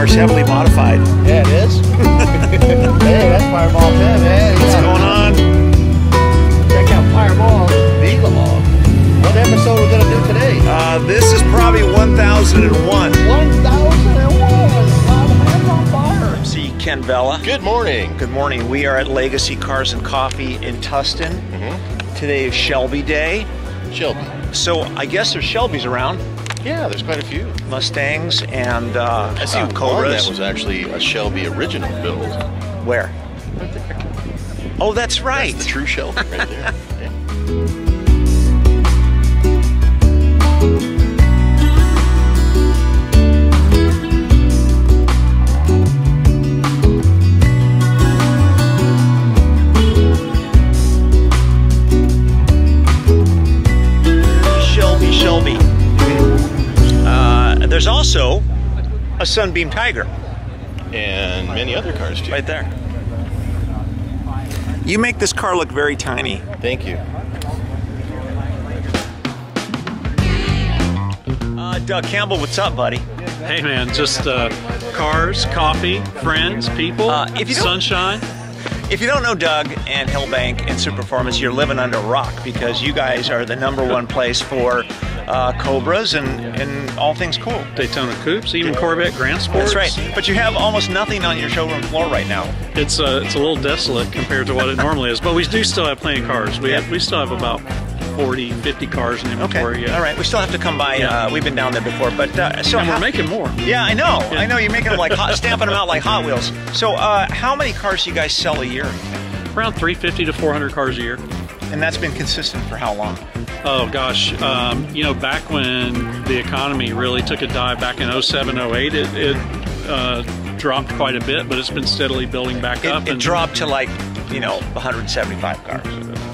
car's heavily modified. Yeah, it is. Hey, that's Fireball 10, man. What's going on? Check out Fireball Vlog. What episode are we going to do today? This is probably 1001. 1001! I'm C. Ken Vella. Good morning. Good morning. We are at Legacy Cars and Coffee in Tustin. Mm-hmm. Today is Shelby Day. Shelby. So I guess there's Shelbys around. Yeah, there's quite a few. Mustangs and I see Cobras. That was actually a Shelby original build. Where? Right there. Oh, that's right. That's the true Shelby right there. Yeah. There's also a Sunbeam Tiger. And many other cars too. Right there. You make this car look very tiny. Thank you. Doug Campbell, what's up, buddy? Hey man, just cars, coffee, friends, people, sunshine. If you don't know Doug and Hillbank and Superformance, you're living under a rock, because you guys are the #1 place for Cobras and all things cool. Daytona Coupes, even Corvette Grand Sports. That's right. But you have almost nothing on your showroom floor right now. It's a little desolate compared to what it normally is. But we do still have plenty of cars. We still have about 40, 50 cars in inventory. Okay. Yeah. All right. We still have to come by. Yeah. We've been down there before, but and we're making more. Yeah, I know. Yeah. I know you're making them like hot, stamping them out like Hot Wheels. So, how many cars do you guys sell a year? Around 350 to 400 cars a year. And that's been consistent for how long? Oh gosh, you know, back when the economy really took a dive back in 07, 08, it dropped quite a bit, but it's been steadily building back up. It dropped to like, you know, 175 cars.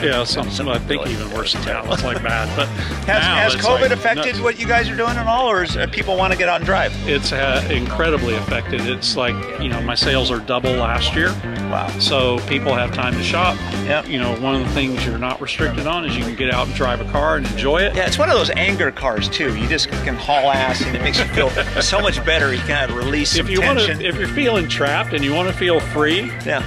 Yeah, some I think even worse than that. It's like bad. But has COVID affected what you guys are doing at all, or is people want to get out and drive? It's incredibly affected. It's like, you know, my sales are double last year. Wow. So people have time to shop. Yep. You know, one of the things you're not restricted on is you can get out and drive a car and enjoy it. Yeah, it's one of those anger cars too. You just can haul ass, and it makes you feel so much better. You kind of release some tension. If you're feeling trapped and you want to feel free, yeah,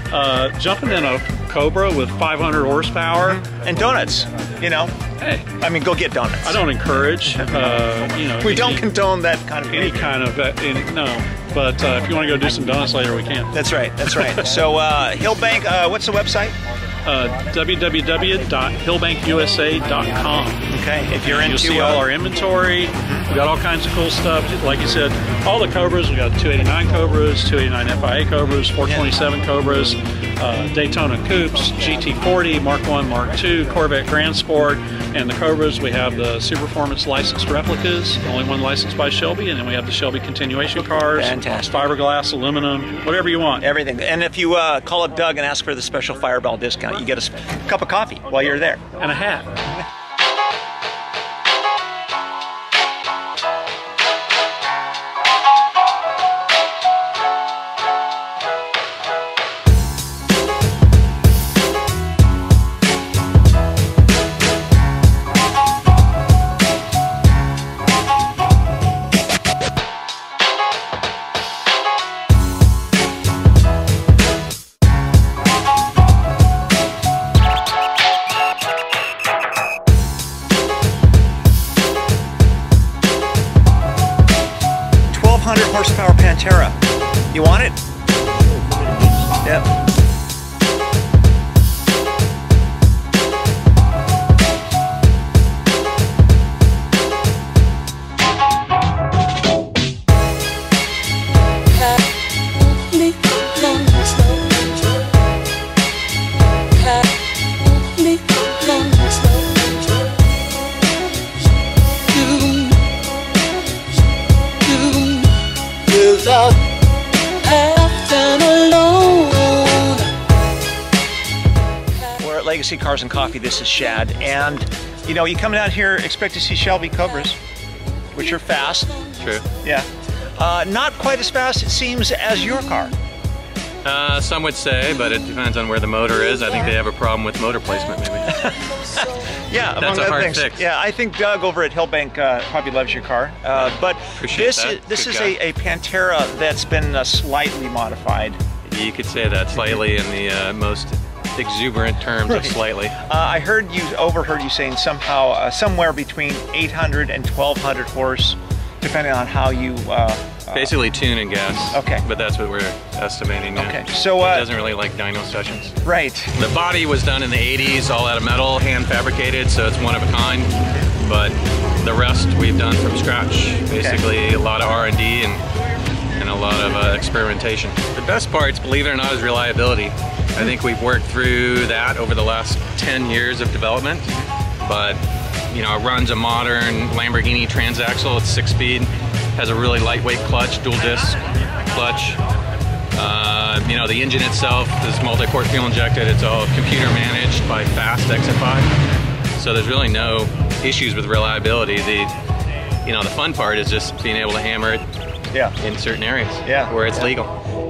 jumping in a Cobra with 500 horsepower and donuts, you know. Hey, I mean, go get donuts. I don't encourage. You know, we don't condone that kind of behavior. Any kind of no. But if you want to go do some donuts later, we can. That's right. That's right. So Hillbank, what's the website? www.hillbankusa.com. Okay. If you're into, you'll see all our inventory. We got all kinds of cool stuff. Like you said, all the Cobras. We got 289 Cobras, 289 FIA Cobras, 427 Cobras, Daytona Coupes, GT40, Mark I, Mark II, Corvette Grand Sport, and the Cobras. We have the Superformance licensed replicas, only one licensed by Shelby, and then we have the Shelby continuation cars. Fantastic. Fiberglass, aluminum, whatever you want. Everything. And if you call up Doug and ask for the special Fireball discount, you get a cup of coffee while you're there. And a hat. Horsepower Pantera. You want it? Yep. Legacy Cars and Coffee. This is Shad, and you know, you come down here, expect to see Shelby Cobras, which are fast. True. Yeah. Not quite as fast, it seems, as your car. Some would say, but it depends on where the motor is. I think they have a problem with motor placement, maybe. Yeah, among other things. Fix. Yeah, I think Doug over at Hillbank probably loves your car. But this is a Pantera that's been slightly modified. You could say that, slightly in the most exuberant terms of slightly. I heard you, overheard you saying somehow somewhere between 800 and 1200 horse, depending on how you basically tune and gas. Okay. But that's what we're estimating now. Okay. So it doesn't really like dyno sessions. Right. The body was done in the 80s, all out of metal, hand fabricated, so it's one of a kind. But the rest we've done from scratch. Basically, a lot of R&D and a lot of experimentation. The best parts, believe it or not, is reliability. I think we've worked through that over the last 10 years of development, but you know, it runs a modern Lamborghini transaxle. It's 6-speed, has a really lightweight clutch, dual disc clutch. You know, the engine itself is multi-quart fuel injected. It's all computer managed by fast XFI. So there's really no issues with reliability. The fun part is just being able to hammer it in certain areas where it's legal.